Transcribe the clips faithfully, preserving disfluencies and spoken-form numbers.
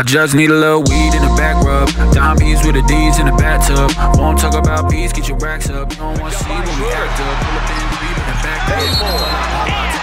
I just need a little weed in the back rub. Zombies with the D's in the bathtub. Won't talk about bees, get your racks up. You don't want to see when we act up. Pull up and leave in the back rub.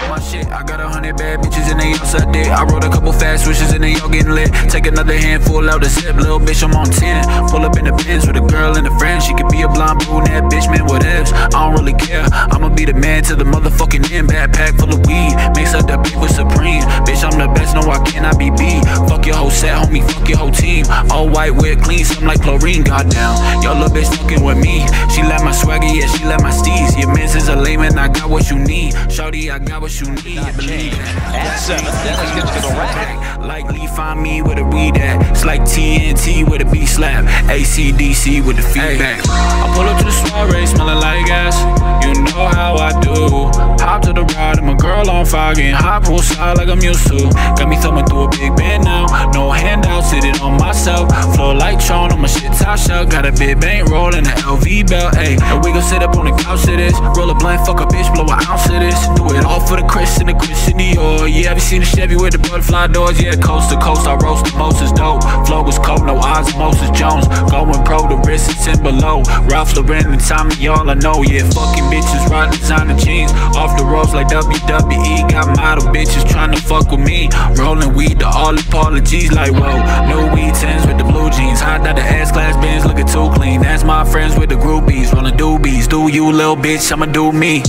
My shit, I got a hundred bad bitches and they all suck dick. I wrote a couple fast wishes and they all getting lit. Take another handful out the zip, little bitch, I'm on ten. Pull up in the bins with a girl and a friend. She could be a blonde brunette, bitch, man, whatevs. I don't really care, I'ma be the man to the motherfucking end. Backpack full of weed, mix up that beef with Supreme. Bitch, I'm the best, no, I cannot be beat. Fuck your whole set, homie, fuck your whole team. All white, wear clean, something like chlorine, goddamn. Your little bitch fucking with me. She like my swagger, yeah, she like my steez. Your mans is a layman, I got what you need. Shawty, I got what you need. Believe that. At seven, Dallas gets to the rack. Likely find me where the weed at. It's like T N T with a beat slap. A C D C with the feedback. I pull up to the soiree, smelling like ass. You know how I do. Hop to the ride, I'm a girl on fire, getting hot poolside like I'm used to. Got me thumbing through a big band now. No handouts, did it on myself. Flow like Tron, I'm a shit top shelf. Got a big bankroll and an L V belt, ayy. And we gon' sit up on the couch to this. Roll a blunt, fuck a bitch, blow an ounce of this. Do it all for the Chris and the Chris and Dior. Yeah, have you seen the Chevy with the butterfly doors? Yeah, coast to coast, I roast the most, it's dope. Flow was cold, no osmosis, Jones. Going pro, the wrist is ten below. Ralph Lauren and Tommy, y'all I know. Yeah, fucking bitches riding designer jeans. Off the ropes like W W E. Got model bitches tryna fuck with me. Rolling weed to all apologies like whoa. New weed tens with the blue jeans. Hot out the ass class bands looking too clean. That's my friends with the groupies. Rolling doobies. Do you little bitch, I'ma do me.